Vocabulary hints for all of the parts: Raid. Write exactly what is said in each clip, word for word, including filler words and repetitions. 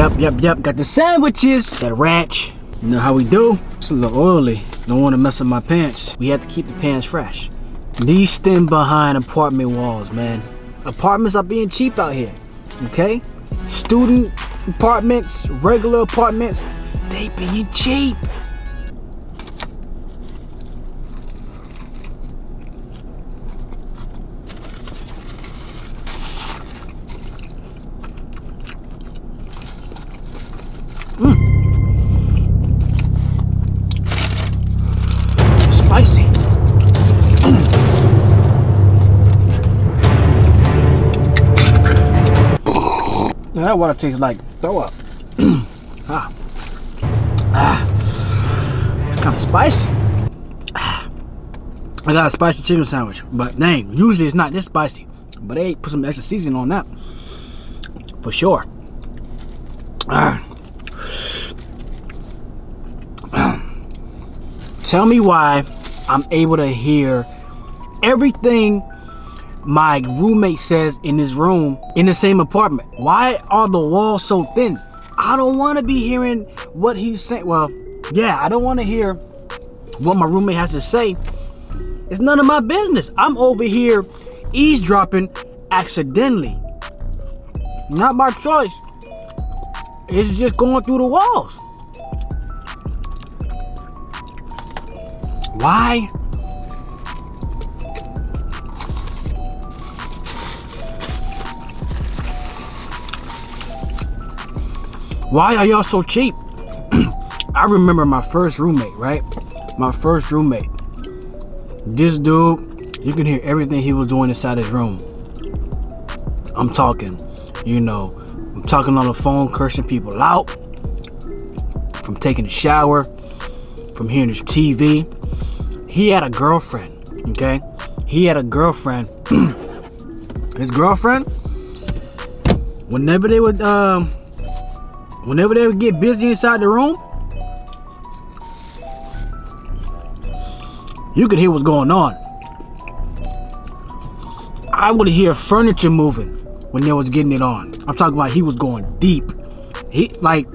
Yep, yep, yep. Got the sandwiches. That ranch. You know how we do. It's a little oily. Don't want to mess up my pants. We have to keep the pants fresh. These thin behind apartment walls, man. Apartments are being cheap out here. Okay? Student apartments, regular apartments, they being cheap. That water tastes like throw up. ah. Ah. It's kind of spicy. Ah. I got a spicy chicken sandwich, but dang, usually it's not this spicy. But they put some extra seasoning on that for sure. Ah. Tell me why I'm able to hear everything my roommate says in this room in the same apartment. Why are the walls so thin? I don't want to be hearing what he's saying. Well, yeah, I don't want to hear what my roommate has to say. It's none of my business. I'm over here eavesdropping accidentally. Not my choice. It's just going through the walls. Why? Why are y'all so cheap? I remember my first roommate, right? My first roommate. This dude, you can hear everything he was doing inside his room. I'm talking, you know, I'm talking on the phone, cursing people out, from taking a shower, from hearing his T V. He had a girlfriend, okay? He had a girlfriend. His girlfriend, whenever they would, um, Whenever they would get busy inside the room, you could hear what's going on. I would hear furniture moving when they was getting it on. I'm talking about he was going deep. He, like,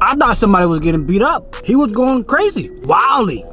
I thought somebody was getting beat up. He was going crazy, wildly.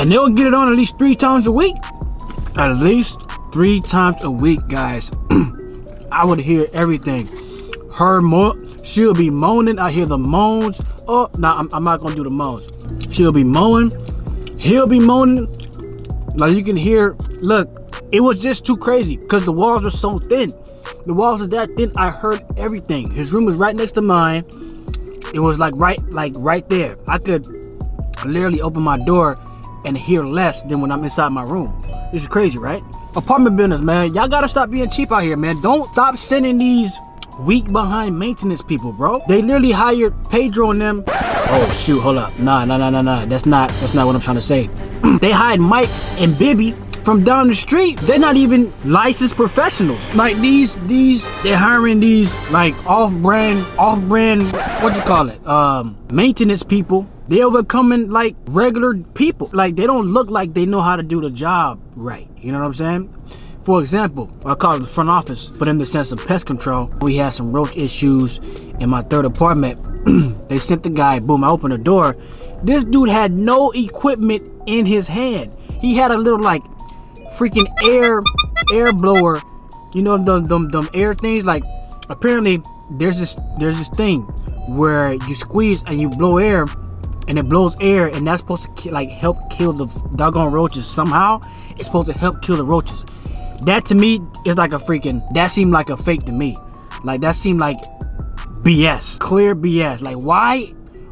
And they'll get it on at least three times a week. At least three times a week, guys. I would hear everything. Her mo she'll be moaning. I hear the moans. Oh, no, nah, I'm, I'm not going to do the moans. She'll be mowing. He'll be moaning. Like, you can hear, look, it was just too crazy because the walls are so thin. The walls are that thin, I heard everything. His room was right next to mine. It was like right, like right there. I could literally open my door and hear less than when I'm inside my room. This is crazy, right? Apartment business, man. Y'all gotta stop being cheap out here, man. Don't stop sending these weak behind maintenance people, bro. They literally hired Pedro and them. Oh shoot, hold up. Nah, nah, nah, nah, nah. That's not, that's not what I'm trying to say. They hired Mike and Bibby from down the street. They're not even licensed professionals. Like these, these, they're hiring these like off-brand, off-brand, what you call it? Um, maintenance people. They overcoming like regular people. Like they don't look like they know how to do the job right. You know what I'm saying? For example, I call it the front office, but in the sense of pest control, we had some roach issues in my third apartment. They sent the guy, boom, I opened the door. This dude had no equipment in his hand. He had a little like freaking air, air blower. You know, them, them, them air things. Like apparently there's this, there's this thing where you squeeze and you blow air, and it blows air, and that's supposed to ki like help kill the doggone roaches somehow. It's supposed to help kill the roaches. That to me is like a freaking, that seemed like a fake to me. Like that seemed like B S, clear B S. Like why,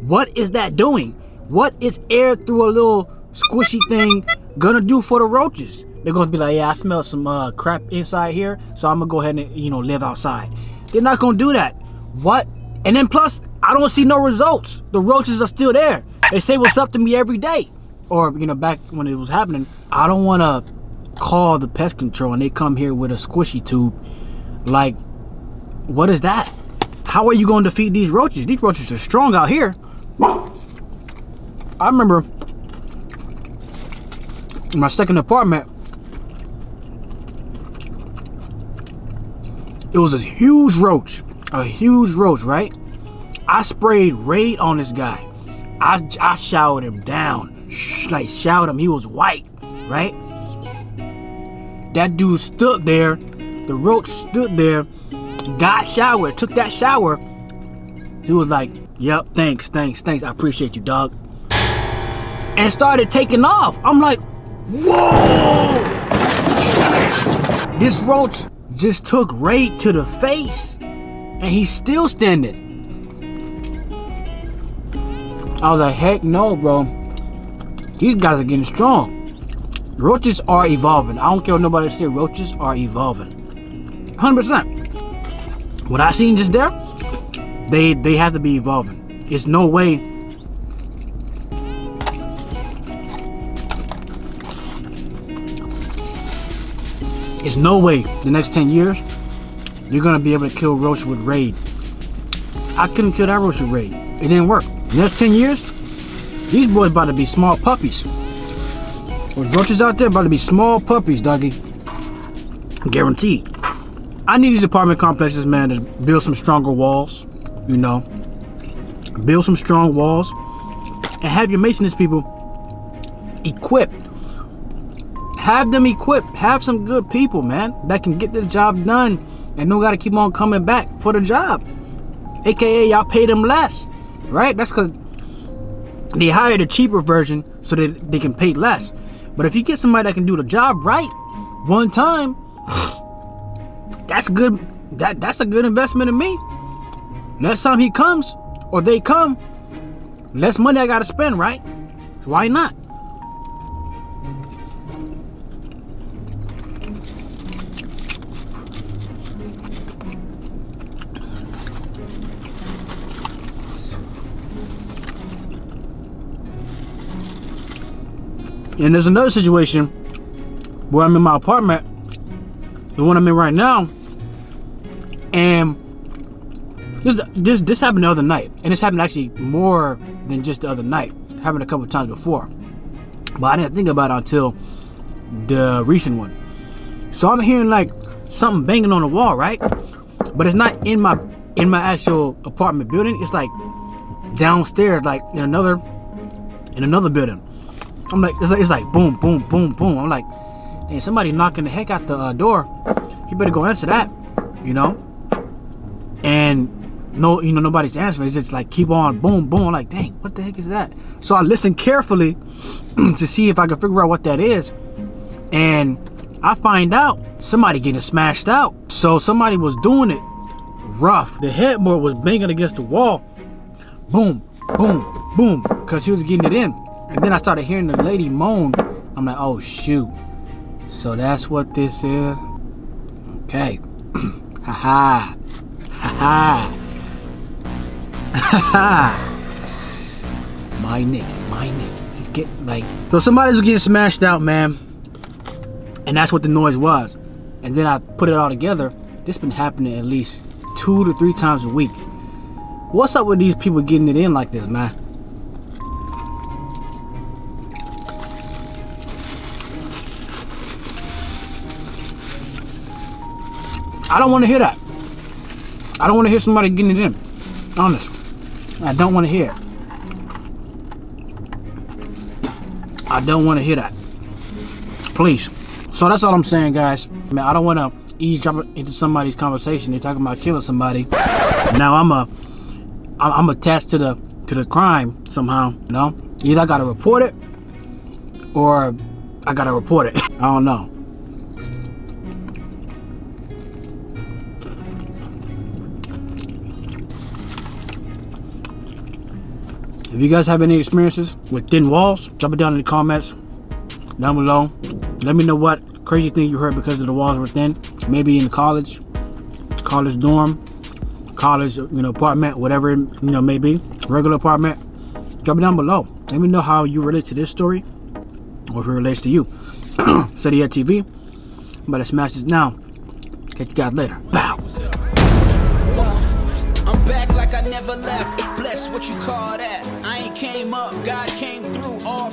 what is that doing? What is air through a little squishy thing gonna do for the roaches? They're gonna be like, yeah, I smell some uh, crap inside here, so I'm gonna go ahead and, you know, live outside. They're not gonna do that. What? And then plus, I don't see no results. The roaches are still there. They say what's up to me every day. Or, you know, back when it was happening, I don't want to call the pest control and they come here with a squishy tube. Like, what is that? How are you going to defeat these roaches? These roaches are strong out here. I remember in my second apartment, it was a huge roach, a huge roach, right? I sprayed Raid on this guy. I, I showered him down, Sh like showered him. He was white, right? That dude stood there. The roach stood there, got showered, took that shower. He was like, yep, thanks, thanks, thanks. I appreciate you, dog. And started taking off. I'm like, whoa! This roach just took Raid to the face. And he's still standing. I was like, heck no, bro. These guys are getting strong. Roaches are evolving. I don't care what nobody said. Roaches are evolving. one hundred percent. What I seen just there, they they have to be evolving. It's no way. It's no way the next ten years you're gonna be able to kill roach with Raid. I couldn't kill that roach with Raid. It didn't work. The next ten years, these boys about to be small puppies. With roaches out there, about to be small puppies, doggy. Guaranteed. I need these apartment complexes, man, to build some stronger walls, you know. Build some strong walls and have your masonist people equipped. Have them equipped. Have some good people, man, that can get the job done and don't gotta keep on coming back for the job. A K A y'all pay them less, right? That's because they hired a cheaper version so that they can pay less. But if you get somebody that can do the job right one time, that's good. That that's a good investment in me. Next time he comes or they come, less money I gotta spend, right? So why not? And there's another situation where I'm in my apartment, the one I'm in right now, and this this this happened the other night, and this happened actually more than just the other night. It happened a couple of times before, but I didn't think about it until the recent one. So I'm hearing like something banging on the wall, right? But it's not in my in my actual apartment building. It's like downstairs, like in another in another building. I'm like it's, like, it's like boom, boom, boom, boom. I'm like, and somebody knocking the heck out the uh, door. You better go answer that, you know. And no, you know, nobody's answering. It's just like keep on, boom, boom. I'm like, dang, what the heck is that? So I listen carefully to see if I can figure out what that is. And I find out somebody getting smashed out. So somebody was doing it rough. The headboard was banging against the wall. Boom, boom, boom, because he was getting it in. And then I started hearing the lady moan. I'm like, oh shoot. So that's what this is. Okay. Haha. Haha. Haha. My Nick, my Nick. He's getting like. So somebody was getting smashed out, man. And that's what the noise was. And then I put it all together. This been happening at least two to three times a week. What's up with these people getting it in like this, man? I don't want to hear that. I don't want to hear somebody getting it in. Honest. I don't want to hear it. I don't want to hear that. Please. So that's all I'm saying, guys. Man, I don't want to eavesdrop into somebody's conversation. They're talking about killing somebody. Now I'm a, I'm attached to the to the crime somehow. You know, either I gotta report it, or I gotta report it. I don't know. If you guys have any experiences with thin walls, drop it down in the comments down below. Let me know what crazy thing you heard because of the walls were thin. Maybe in college, college dorm, college, you know, apartment, whatever it, you know, may be. Regular apartment. Drop it down below. Let me know how you relate to this story or if it relates to you. Said he had T V. I'm about to smash this now. Catch you guys later. Bow. I'm back like I never left. Bless what you call that. I ain't came up. God came through all.